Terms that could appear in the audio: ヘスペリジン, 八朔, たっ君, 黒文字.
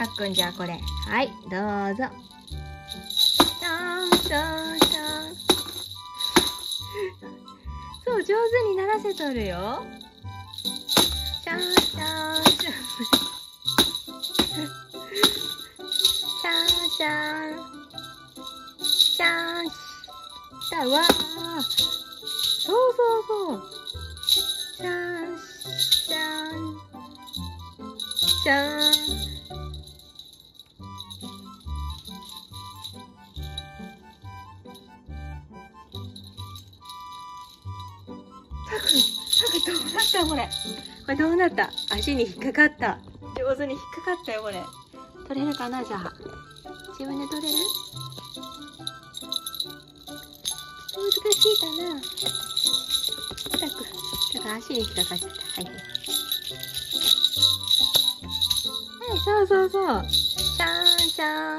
たっくんじゃあこれ。はい、どうぞ。そう、上手にならせとるよ。シャンシャンシャン。シャンシャン。シャンシャン。わあ。そうそうそう。シャンシャン。シャン。どうなったこれ。これどうなった？足に引っかかった。上手に引っかかったよこれ。取れるかなじゃあ。自分で取れる？難しいかな。だから足に引っかかっちゃった。はい。はい、そうそうそう。シャンシャン。